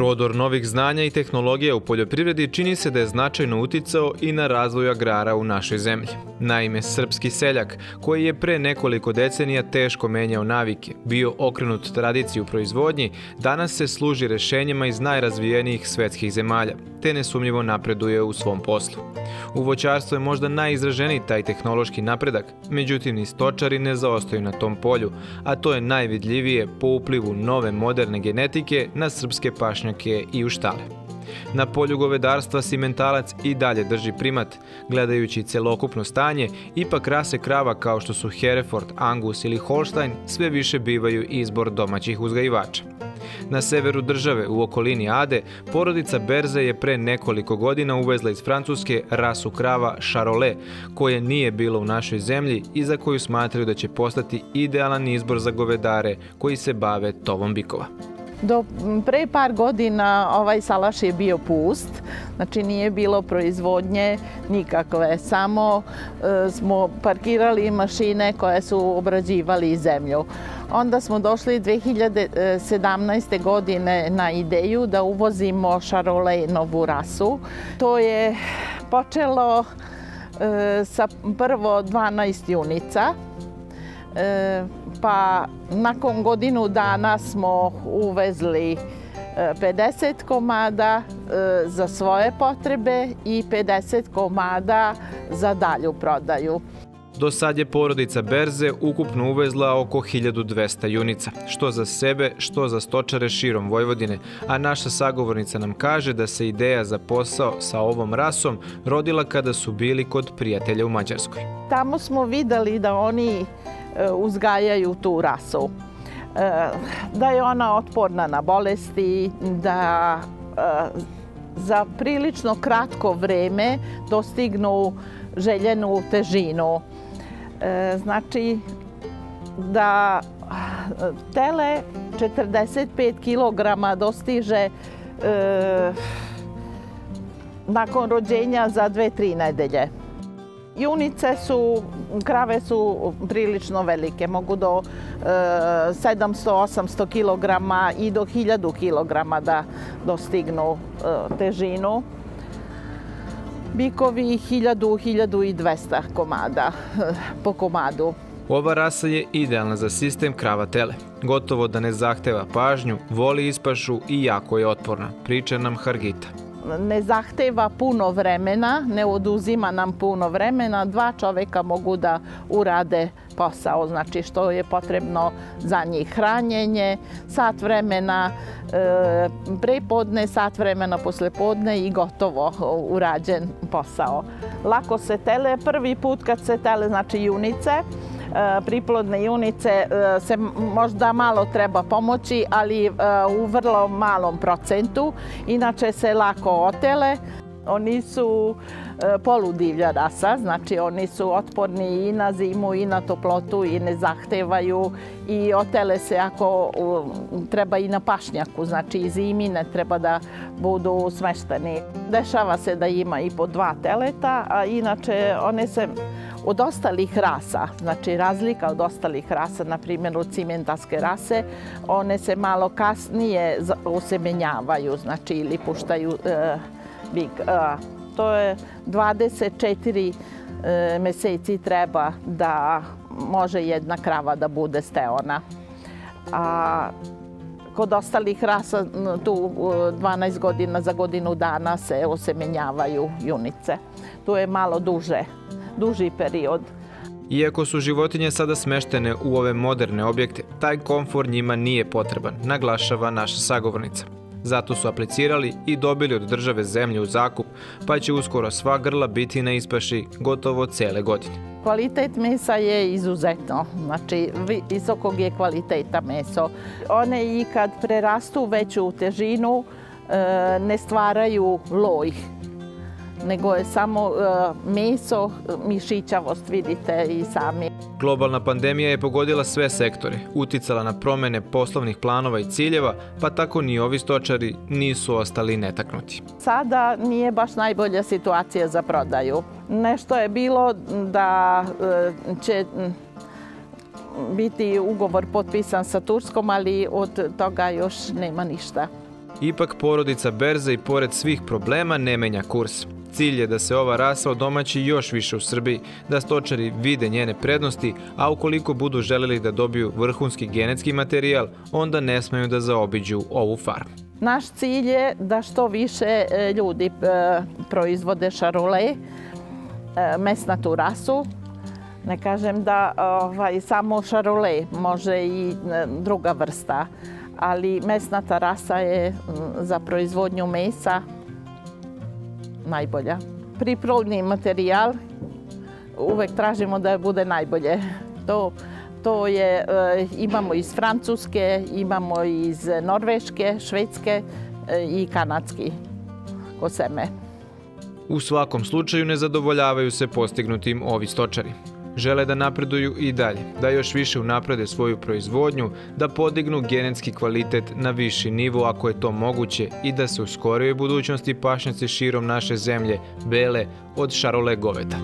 Prodor novih znanja i tehnologija u poljoprivredi čini se da je značajno uticao i na razvoj agrara u našoj zemlji. Naime, srpski seljak, koji je pre nekoliko decenija teško menjao navike, bio okrenut tradiciji u proizvodnji, danas se služi rešenjima iz najrazvijenijih svetskih zemalja, te nesumnjivo napreduje u svom poslu. U voćarstvu je možda najizraženiji taj tehnološki napredak, međutim ni stočari ne zaostaju na tom polju, a to je najvidljivije po uplivu nove moderne genetike na srpske pašnjake i u štale. Na polju govedarstva simentalac i dalje drži primat. Gledajući celokupno stanje, ipak rase krava kao što su Hereford, Angus ili Holstein sve više bivaju izbor domaćih uzgajivača. Na severu države, u okolini Ade, porodica Berze je pre nekoliko godina uvezla iz Francuske rasu krava šarole, koje nije bilo u našoj zemlji i za koju smatraju da će postati idealan izbor za govedare koji se bave tovom bikova. Do pre par godina ovaj salaš je bio pust, znači nije bilo proizvodnje nikakve, samo smo parkirali mašine koje su obrađivali zemlju. Onda smo došli 2017. godine na ideju da uvozimo šarole novu rasu. To je počelo sa prvo 12 junica. Pa nakon godinu dana smo uvezli 50 komada za svoje potrebe i 50 komada za dalju prodaju. Do sad je porodica Berze ukupno uvezla oko 1200 junica, što za sebe, što za stočare širom Vojvodine, a naša sagovornica nam kaže da se ideja za posao sa ovom rasom rodila kada su bili kod prijatelja u Mađarskoj. Tamo smo videli da oni uzgajaju tu rasu, da je ona otporna na bolesti, da za prilično kratko vreme dostignu željenu težinu. Znači da tele 45 kg dostiže nakon rođenja za 2-3 nedelje. Junice su, krave su prilično velike, mogu do 700-800 kg i do 1000 kg da dostignu težinu. Bikovi 1000-1200 komada po komadu. Ova rasa je idealna za sistem krava tele. Gotovo da ne zahteva pažnju, voli ispašu i jako je otporna, priča nam Hargita. Ne zahteva puno vremena, ne oduzima nam puno vremena. 2 čoveka mogu da urade posao, znači što je potrebno za njih: hranjenje, sat vremena prepodne, sat vremena poslepodne i gotovo, urađen posao. Lako se tele, prvi put kad se tele, znači junice, priplodne junice, se možda malo treba pomoći, ali u vrlo malom procentu, inače se lako otele. Oni su poludivlja rasa, znači oni su otporni i na zimu i na toplotu i ne zahtevaju, i otele se ako treba i na pašnjaku, znači i zimi ne treba da budu smešteni. Dešava se da ima i po 2 teleta, a inače one se od ostalih rasa, znači razlika od ostalih rasa, na primjer od simentalske rase, one se malo kasnije osemenjavaju, znači ili puštaju bik. To je 24 meseci treba da može jedna krava da bude steona. A kod ostalih rasa tu 12 godina, za godinu dana se osemenjavaju junice. Tu je malo duži period. Iako su životinje sada smeštene u ove moderne objekte, taj komfor njima nije potreban, naglašava naša sagovornica. Zato su aplicirali i dobili od države zemlju u zakup, pa će uskoro sva grla biti na ispaši gotovo cele godine. Kvalitet mesa je izuzetno, znači visokog je kvaliteta meso. One i kad prerastu veću težinu ne stvaraju loj, nego je samo meso, mišićavost, vidite i sami. Globalna pandemija je pogodila sve sektore, uticala na promene poslovnih planova i ciljeva, pa tako ni ovi stočari nisu ostali netaknuti. Sada nije baš najbolja situacija za prodaju. Nešto je bilo da će biti ugovor potpisan sa Turskom, ali od toga još nema ništa. Ipak porodica Berze i pored svih problema ne menja kurs. Cilj je da se ova rasa odomaći još više u Srbiji, da stočari vide njene prednosti, a ukoliko budu želeli da dobiju vrhunski genetski materijal, onda ne smeju da zaobiđu ovu farmu. Naš cilj je da što više ljudi proizvode šarole, mesnatu rasu. Ne kažem da samo šarole, može i druga vrsta, ali mesnata rasa je za proizvodnju mesa najbolja. Priplodni materijal uvek tražimo da bude najbolje. To je, imamo iz Francuske, imamo iz Norveške, Švedske i kanadski ko seme. U svakom slučaju ne zadovoljavaju se postignutim ovi stočari. Žele da napreduju i dalje, da još više unaprede svoju proizvodnju, da podignu genetski kvalitet na viši nivo ako je to moguće i da se u skorijoj budućnosti pašnjaci širom naše zemlje bele od šarole goveda.